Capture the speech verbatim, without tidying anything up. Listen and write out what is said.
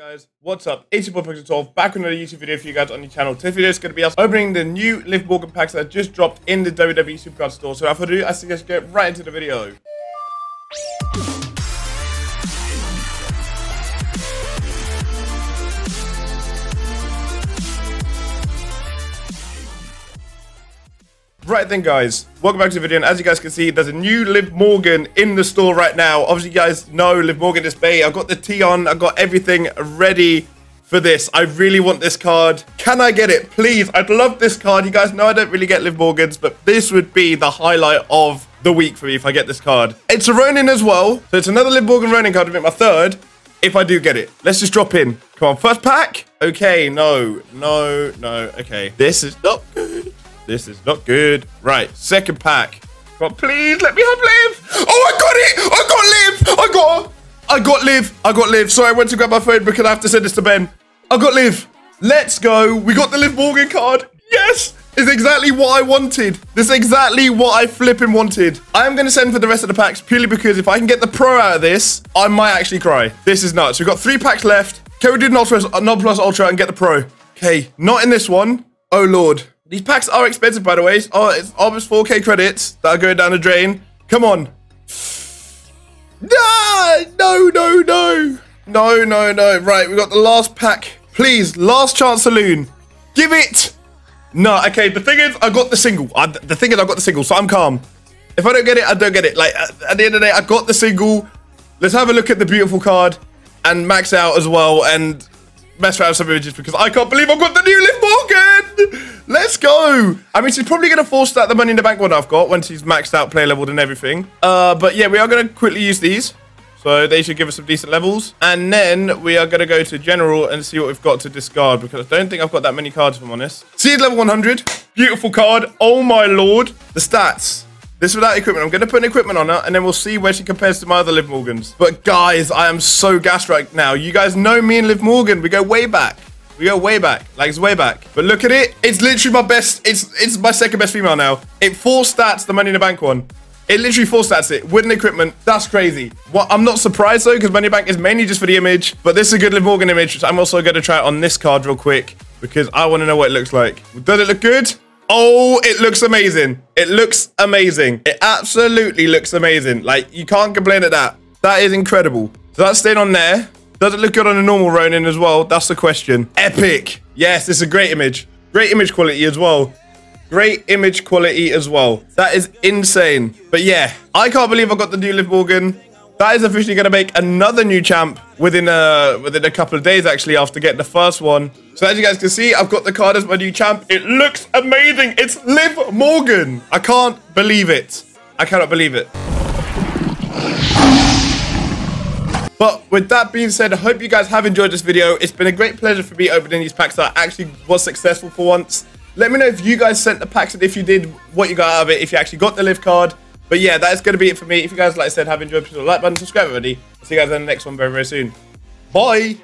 Guys, what's up? It's your boy Pixel twelve back with another YouTube video for you guys on your channel. Today's video is going to be us opening the new Liv Morgan packs that just dropped in the W W E Supercard store. So without further ado, I suggest you get right into the video. Right then guys, welcome back to the video, and as you guys can see, there's a new Liv Morgan in the store right now. Obviously you guys know Liv Morgan is bae. I've got the tea on, I've got everything ready for this. I really want this card. Can I get it, please? I'd love this card. You guys know I don't really get Liv Morgans, but this would be the highlight of the week for me if I get this card. It's a Ronin as well, so it's another Liv Morgan Ronin card to make my third, if I do get it. Let's just drop in. Come on, first pack. Okay, no, no, no, okay. This is not good. This is not good. Right, second pack. But please let me have Liv. Oh, I got it. I got Liv. I got I got Liv. I got Liv. Sorry, I went to grab my phone because I have to send this to Ben. I got Liv. Let's go. We got the Liv Morgan card. Yes. It's exactly what I wanted. This is exactly what I flipping wanted. I am going to send for the rest of the packs purely because if I can get the pro out of this, I might actually cry. This is nuts. We've got three packs left. Can we do an Ultra, a Nob Plus Ultra and get the pro? Okay, not in this one. Oh, Lord. These packs are expensive, by the way. Oh, it's almost four K credits that are going down the drain. Come on. No, no, no, no. No, no, no. Right, we got the last pack. Please, last chance saloon. Give it. No, okay. The thing is, I got the single. I, the thing is, I got the single, so I'm calm. If I don't get it, I don't get it. Like, at, at the end of the day, I got the single. Let's have a look at the beautiful card and max out as well and mess around with some images because I can't believe I've got the new Liv Morgan. Let's go. I mean, she's probably going to force out the Money in the Bank one I've got when she's maxed out, play leveled and everything. Uh, but yeah, we are going to quickly use these. So they should give us some decent levels. And then we are going to go to general and see what we've got to discard because I don't think I've got that many cards, if I'm honest. Seed level one hundred. Beautiful card. Oh my Lord. The stats. This without equipment. I'm going to put an equipment on her and then we'll see where she compares to my other Liv Morgans. But guys, I am so gassed right now. You guys know me and Liv Morgan. We go way back. We go way back, like it's way back. But look at it, it's literally my best, it's it's my second best female now. It four stats the Money in the Bank one. It literally four stats it with an equipment. That's crazy. Well, I'm not surprised though, because Money in the Bank is mainly just for the image, but this is a good Liv Morgan image, which I'm also gonna try on this card real quick, because I wanna know what it looks like. Does it look good? Oh, it looks amazing. It looks amazing. It absolutely looks amazing. Like, you can't complain at that. That is incredible. So that's staying on there. Does it look good on a normal Ronin as well? That's the question. Epic. Yes, it's a great image. Great image quality as well. Great image quality as well. That is insane. But yeah, I can't believe I got the new Liv Morgan. That is officially going to make another new champ within a, within a couple of days, actually, after getting the first one. So as you guys can see, I've got the card as my new champ. It looks amazing. It's Liv Morgan. I can't believe it. I cannot believe it. But with that being said, I hope you guys have enjoyed this video. It's been a great pleasure for me opening these packs that I actually was successful for once. Let me know if you guys sent the packs and if you did, what you got out of it, if you actually got the Liv card. But yeah, that is going to be it for me. If you guys, like I said, have enjoyed, please like button, subscribe already. I'll see you guys in the next one very, very soon. Bye!